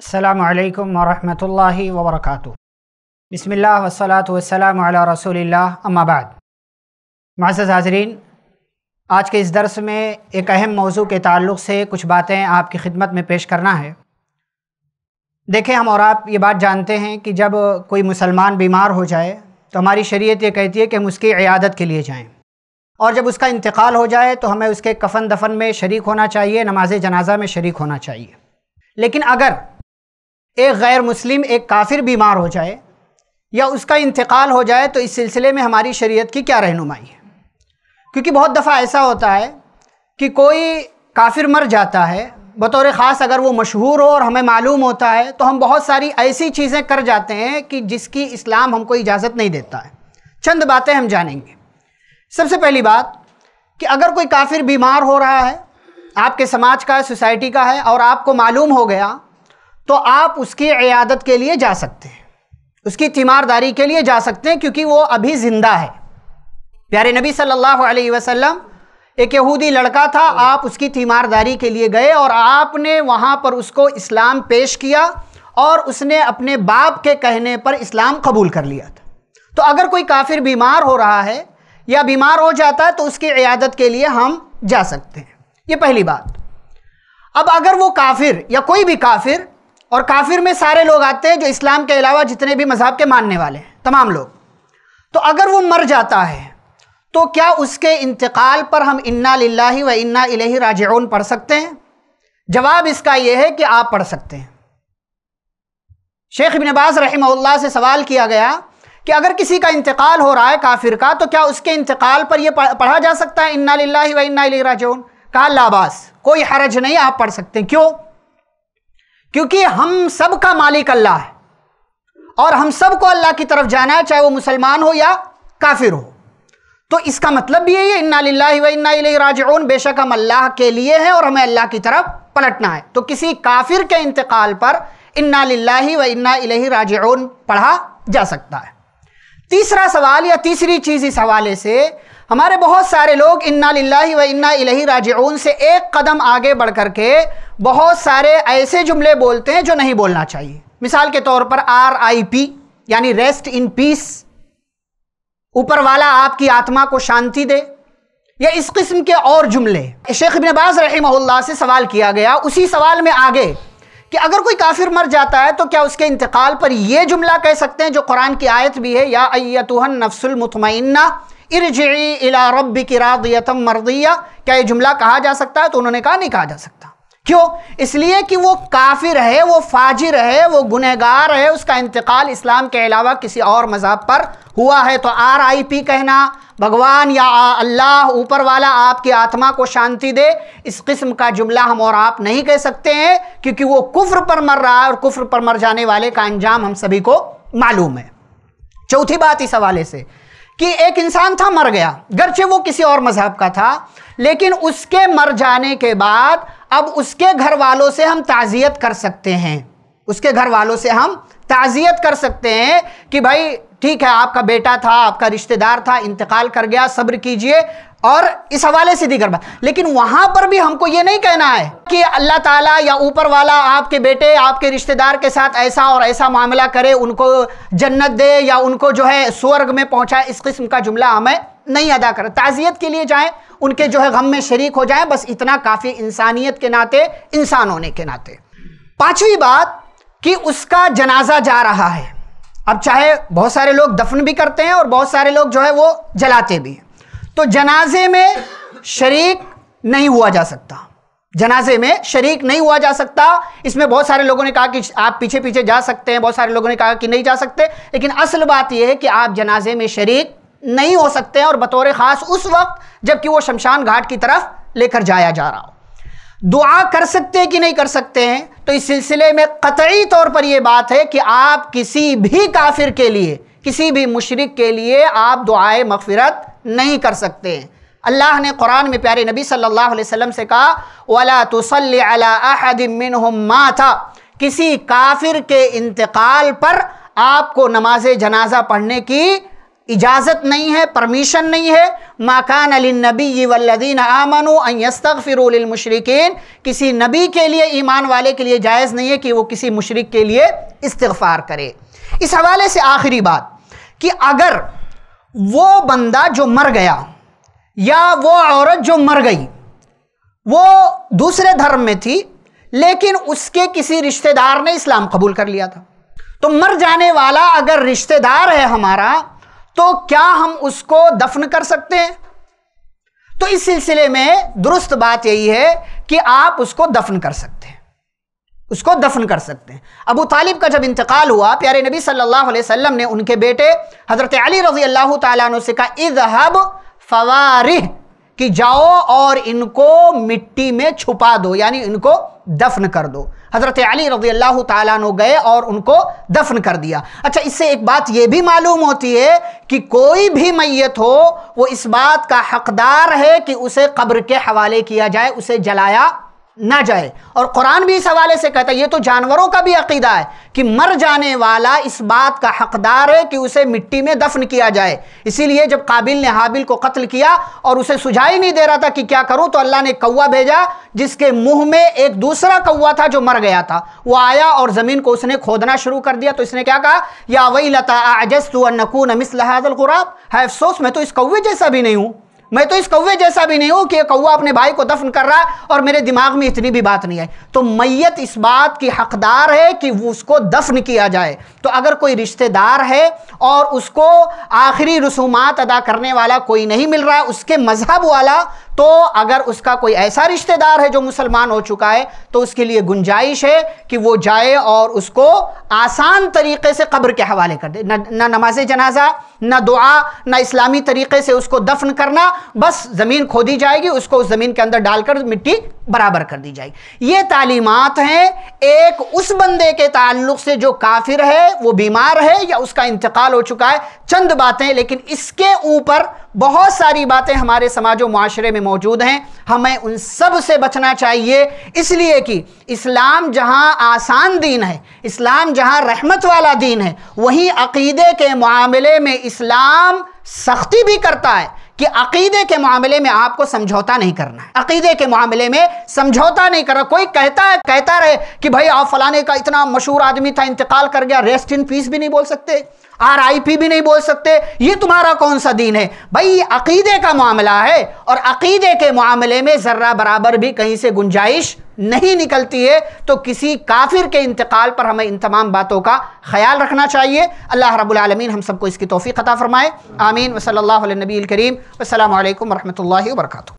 अस्सलामु अलैकुम वरहमतुल्लाहि वबरकातुहु। बिस्मिल्लाह वस्सलातु वस्सलामु अला रसूलिल्लाह, अम्मा बाद। मअज़्ज़ज़ हाज़रीन, आज के इस दर्स में एक अहम मौजू के ताल्लुक़ से कुछ बातें आपकी खिदमत में पेश करना है। देखें, हम और आप ये बात जानते हैं कि जब कोई मुसलमान बीमार हो जाए तो हमारी शरीयत ये कहती है कि हम उसकी इयादत के लिए जाएँ, और जब उसका इंतकाल हो जाए तो हमें उसके कफन दफन में शरीक होना चाहिए, नमाज जनाजा में शरीक होना चाहिए। लेकिन अगर एक गैर मुस्लिम, एक काफिर बीमार हो जाए या उसका इंतकाल हो जाए तो इस सिलसिले में हमारी शरीयत की क्या रहनुमाई है? क्योंकि बहुत दफ़ा ऐसा होता है कि कोई काफिर मर जाता है, बतौर ख़ास अगर वो मशहूर हो और हमें मालूम होता है, तो हम बहुत सारी ऐसी चीज़ें कर जाते हैं कि जिसकी इस्लाम हमको इजाज़त नहीं देता है। चंद बातें हम जानेंगे। सबसे पहली बात कि अगर कोई काफिर बीमार हो रहा है, आपके समाज का है, सोसाइटी का है, और आपको मालूम हो गया तो आप उसकी इयादत के लिए जा सकते हैं, उसकी तीमारदारी के लिए जा सकते हैं, क्योंकि वो अभी ज़िंदा है। प्यारे नबी सल्लल्लाहु अलैहि वसल्लम, एक यहूदी लड़का था, आप उसकी तीमारदारी के लिए गए और आपने वहाँ पर उसको इस्लाम पेश किया और उसने अपने बाप के कहने पर इस्लाम कबूल कर लिया था। तो अगर कोई काफिर बीमार हो रहा है या बीमार हो जाता है तो उसकी इयादत के लिए हम जा सकते हैं, ये पहली बात। अब अगर वो काफिर या कोई भी काफिर, और काफिर में सारे लोग आते हैं जो इस्लाम के अलावा जितने भी मज़हब के मानने वाले हैं, तमाम लोग, तो अगर वो मर जाता है तो क्या उसके इंतकाल पर हम इन्ना लिल्लाहि व इन्ना इलैहि राजिऊन पढ़ सकते हैं? जवाब इसका ये है कि आप पढ़ सकते हैं। शेख इब्न बाज़ रहमहुल्लाह से सवाल किया गया कि अगर किसी का इंतकाल हो रहा है काफिर का, तो क्या उसके इंतकाल पर यह पढ़ा जा सकता है इन्ना लिल्लाहि व इन्ना इलैहि राजिऊन? कहा लाबास, कोई हरज नहीं, आप पढ़ सकते हैं। क्यों? क्योंकि हम सब का मालिक अल्लाह है और हम सब को अल्लाह की तरफ जाना है, चाहे वो मुसलमान हो या काफिर हो। तो इसका मतलब भी यही है, इन्ना लिल्लाहि व इन्ना इलैहि राजिऊन, बेशक हम अल्लाह के लिए हैं और हमें अल्लाह की तरफ पलटना है। तो किसी काफिर के इंतकाल पर इन्ना लिल्लाहि व इन्ना इलैहि राजिऊन पढ़ा जा सकता है। तीसरा सवाल या तीसरी चीज़ इस हवाले से, हमारे बहुत सारे लोग इन्ना लिल्लाहि व इन्ना इलैहि राजिऊन से एक कदम आगे बढ़ करके बहुत सारे ऐसे जुमले बोलते हैं जो नहीं बोलना चाहिए। मिसाल के तौर पर RIP यानी रेस्ट इन पीस, ऊपर वाला आपकी आत्मा को शांति दे, या इस किस्म के और जुमले। शेख इब्न बाज़ रहमहुल्लाह से सवाल किया गया उसी सवाल में आगे कि अगर कोई काफिर मर जाता है तो क्या उसके इंतकाल पर यह जुमला कह सकते हैं जो कुरान की आयत भी है, या अय्यतुहन नफ्सुल मुतमइन्ना इरजिई इला रब्बिकी रादियतम मर्दिया, क्या ये जुमला कहा जा सकता है? तो उन्होंने कहा नहीं कहा जा सकता। क्यों? इसलिए कि वो काफिर है, वो फाजिर है, वो गुनहगार है, उसका इंतकाल इस्लाम के अलावा किसी और मज़हब पर हुआ है। तो RIP कहना, भगवान या अल्लाह, ऊपर वाला आपकी आत्मा को शांति दे, इस किस्म का जुमला हम और आप नहीं कह सकते हैं, क्योंकि वो कुफ्र पर मर रहा है और कुफ्र पर मर जाने वाले का अंजाम हम सभी को मालूम है। चौथी बात इस हवाले से कि एक इंसान था, मर गया, गरचे वो किसी और मज़हब का था, लेकिन उसके मर जाने के बाद अब उसके घर वालों से हम ताज़ियत कर सकते हैं। उसके घर वालों से हम ताज़ियत कर सकते हैं कि भाई ठीक है, आपका बेटा था, आपका रिश्तेदार था, इंतकाल कर गया, सब्र कीजिए, और इस हवाले से दीगर बात। लेकिन वहाँ पर भी हमको ये नहीं कहना है कि अल्लाह ताला या ऊपर वाला आपके बेटे, आपके रिश्तेदार के साथ ऐसा और ऐसा मामला करे, उनको जन्नत दे या उनको जो है स्वर्ग में पहुँचाए, इस किस्म का जुमला हमें नहीं अदा करें। ताज़ियत के लिए जाएँ, उनके जो है गम में शरीक हो जाएँ, बस इतना काफ़ी इंसानियत के नाते, इंसान होने के नाते। पाँचवीं बात कि उसका जनाजा जा रहा है। अब चाहे बहुत सारे लोग दफन भी करते हैं और बहुत सारे लोग जो है वो जलाते भी हैं, तो जनाजे में शरीक नहीं हुआ जा सकता, जनाजे में शरीक नहीं हुआ जा सकता। इसमें बहुत सारे लोगों ने कहा कि आप पीछे पीछे जा सकते हैं, बहुत सारे लोगों ने कहा कि नहीं जा सकते, लेकिन असल बात यह है कि आप जनाजे में शरीक नहीं हो सकते हैं, और बतौर ख़ास उस वक्त जबकि वो शमशान घाट की तरफ लेकर जाया जा रहा हो। दुआ कर सकते हैं कि नहीं कर सकते हैं, तो इस सिलसिले में कतई तौर पर यह बात है कि आप किसी भी काफिर के लिए, किसी भी मुशरिक के लिए आप दुआए मग़फ़िरत नहीं कर सकते हैं। अल्लाह ने कुरान में प्यारे नबी सल्लल्लाहु अलैहि वसल्लम से कहा, वला तुसल्लि अला अहदिम मिनहुम माता, किसी काफिर के इंतकाल पर आपको नमाज जनाजा पढ़ने की इजाज़त नहीं है, परमिशन नहीं है। माकान लिन्नबी वल्लज़ीन आमनू अन यस्तग़फ़िरू लिलमुश्रिकीन, किसी नबी के लिए, ईमान वाले के लिए जायज़ नहीं है कि वो किसी मुशरिक के लिए इस्तिग़फ़ार करे। इस हवाले से आखिरी बात कि अगर वो बंदा जो मर गया या वो औरत जो मर गई वो दूसरे धर्म में थी लेकिन उसके किसी रिश्तेदार ने इस्लाम कबूल कर लिया था, तो मर जाने वाला अगर रिश्तेदार है हमारा तो क्या हम उसको दफन कर सकते हैं? तो इस सिलसिले में दुरुस्त बात यही है कि आप उसको दफन कर सकते हैं, उसको दफन कर सकते हैं। अबू तालिब का जब इंतकाल हुआ, प्यारे नबी सल्लल्लाहु अलैहि वसल्लम ने उनके बेटे हज़रत अली रज़ी अल्लाह ताला अन्हु से कहा इज़हब फवारिह, कि जाओ और इनको मिट्टी में छुपा दो, यानी इनको दफन कर दो। हज़रत अली रज़ी अल्लाह ताला अन्हु गए और उनको दफन कर दिया। अच्छा, इससे एक बात ये भी मालूम होती है कि कोई भी मैयत हो वो इस बात का हकदार है कि उसे कब्र के हवाले किया जाए, उसे जलाया ना जाए। और कुरान भी इस हवाले से कहता है, ये तो जानवरों का भी अक़ीदा है कि मर जाने वाला इस बात का हकदार है कि उसे मिट्टी में दफन किया जाए। इसीलिए जब काबिल ने हाबिल को कत्ल किया और उसे सुझाई नहीं दे रहा था कि क्या करूं, तो अल्लाह ने कौवा भेजा जिसके मुंह में एक दूसरा कौवा था जो मर गया था, वो आया और ज़मीन को उसने खोदना शुरू कर दिया। तो इसने क्या कहा, या वैलता अअजज़्तु अन अकूना मिस्ल हाज़ल ग़ुराब, है अफसोस मैं तो इस कौवे जैसा भी नहीं हूँ, मैं तो इस कौवे जैसा भी नहीं हूँ कि कौवा अपने भाई को दफन कर रहा है और मेरे दिमाग में इतनी भी बात नहीं आई। तो मैयत इस बात की हकदार है कि वो उसको दफन किया जाए। तो अगर कोई रिश्तेदार है और उसको आखिरी रसूमात अदा करने वाला कोई नहीं मिल रहा है उसके मजहब वाला, तो अगर उसका कोई ऐसा रिश्तेदार है जो मुसलमान हो चुका है तो उसके लिए गुंजाइश है कि वो जाए और उसको आसान तरीक़े से कब्र के हवाले कर दे। ना नमाज जनाजा, ना दुआ, ना इस्लामी तरीक़े से उसको दफन करना, बस ज़मीन खोदी जाएगी, उसको उस ज़मीन के अंदर डालकर मिट्टी बराबर कर दी जाएगी। ये तालीमात हैं एक उस बंदे के ताल्लुक़ से जो काफिर है, वो बीमार है या उसका इंतकाल हो चुका है। चंद बातें, लेकिन इसके ऊपर बहुत सारी बातें हमारे समाज व माशरे में मौजूद हैं, हमें उन सब से बचना चाहिए। इसलिए कि इस्लाम जहाँ आसान दीन है, इस्लाम जहाँ रहमत वाला दीन है, वहीं अक़ीदे के मामले में इस्लाम सख्ती भी करता है कि अक़ीदे के मामले में आपको समझौता नहीं करना है, अक़ीदे के मामले में समझौता नहीं करना। कोई कहता रहे कि भाई आप फलाने का इतना मशहूर आदमी था इंतकाल कर गया, रेस्ट इन पीस भी नहीं बोल सकते, RIP भी नहीं बोल सकते, ये तुम्हारा कौन सा दीन है? भाई अक़ीदे का मामला है और अक़ीदे के मामले में ज़र्रा बराबर भी कहीं से गुंजाइश नहीं निकलती है। तो किसी काफिर के इंतकाल पर हमें इन तमाम बातों का ख्याल रखना चाहिए। अल्लाह रब्बुल आलमीन हम सबको इसकी तौफीक अता फरमाए। आमीन। वसल्लल्लाहु अलैहि नबील करीम। अस्सलामु अलैकुम वरहमतुल्लाहि वबरकातुहू।